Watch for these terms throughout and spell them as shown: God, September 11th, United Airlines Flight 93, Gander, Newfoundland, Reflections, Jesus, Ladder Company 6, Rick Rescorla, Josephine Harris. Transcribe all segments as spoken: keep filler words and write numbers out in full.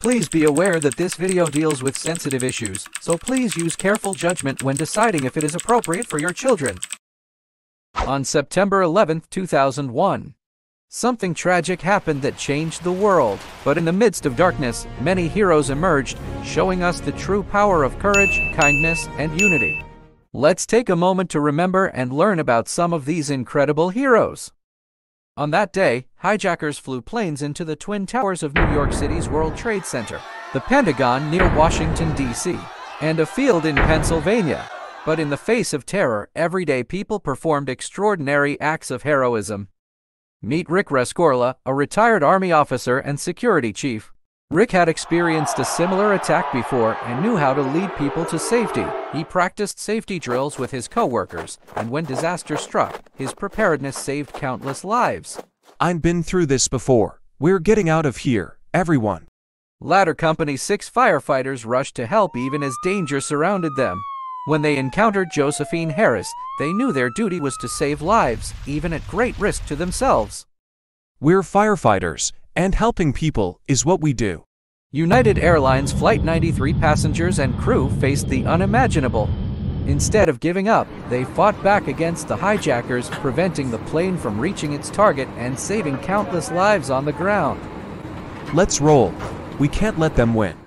Please be aware that this video deals with sensitive issues, so please use careful judgment when deciding if it is appropriate for your children. On September eleventh two thousand one, something tragic happened that changed the world, but in the midst of darkness, many heroes emerged, showing us the true power of courage, kindness, and unity. Let's take a moment to remember and learn about some of these incredible heroes. On that day, hijackers flew planes into the Twin Towers of New York City's World Trade Center, the Pentagon near Washington, D C, and a field in Pennsylvania. But in the face of terror, everyday people performed extraordinary acts of heroism. Meet Rick Rescorla, a retired Army officer and security chief. Rick had experienced a similar attack before and knew how to lead people to safety. He practiced safety drills with his co-workers, and when disaster struck, his preparedness saved countless lives. I've been through this before. We're getting out of here, everyone. Ladder Company six firefighters rushed to help even as danger surrounded them. When they encountered Josephine Harris, they knew their duty was to save lives, even at great risk to themselves. We're firefighters, and helping people is what we do. United Airlines Flight ninety-three passengers and crew faced the unimaginable. Instead of giving up, they fought back against the hijackers, preventing the plane from reaching its target and saving countless lives on the ground. Let's roll. We can't let them win.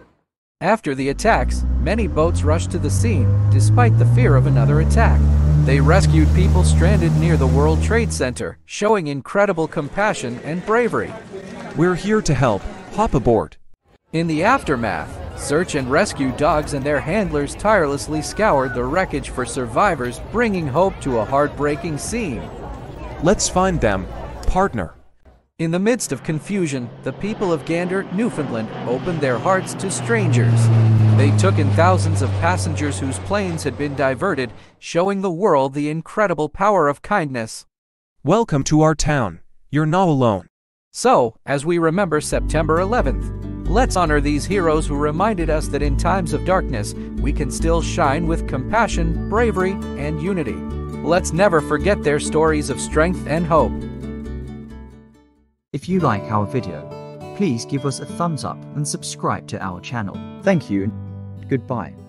After the attacks, many boats rushed to the scene, despite the fear of another attack. They rescued people stranded near the World Trade Center, showing incredible compassion and bravery. We're here to help. Hop aboard. In the aftermath, search and rescue dogs and their handlers tirelessly scoured the wreckage for survivors, bringing hope to a heartbreaking scene. Let's find them, partner. In the midst of confusion, the people of Gander, Newfoundland, opened their hearts to strangers. They took in thousands of passengers whose planes had been diverted, showing the world the incredible power of kindness. Welcome to our town. You're not alone. So, as we remember September eleventh, let's honor these heroes who reminded us that in times of darkness, we can still shine with compassion, bravery, and unity. Let's never forget their stories of strength and hope. If you like our video, please give us a thumbs up and subscribe to our channel. Thank you. Goodbye.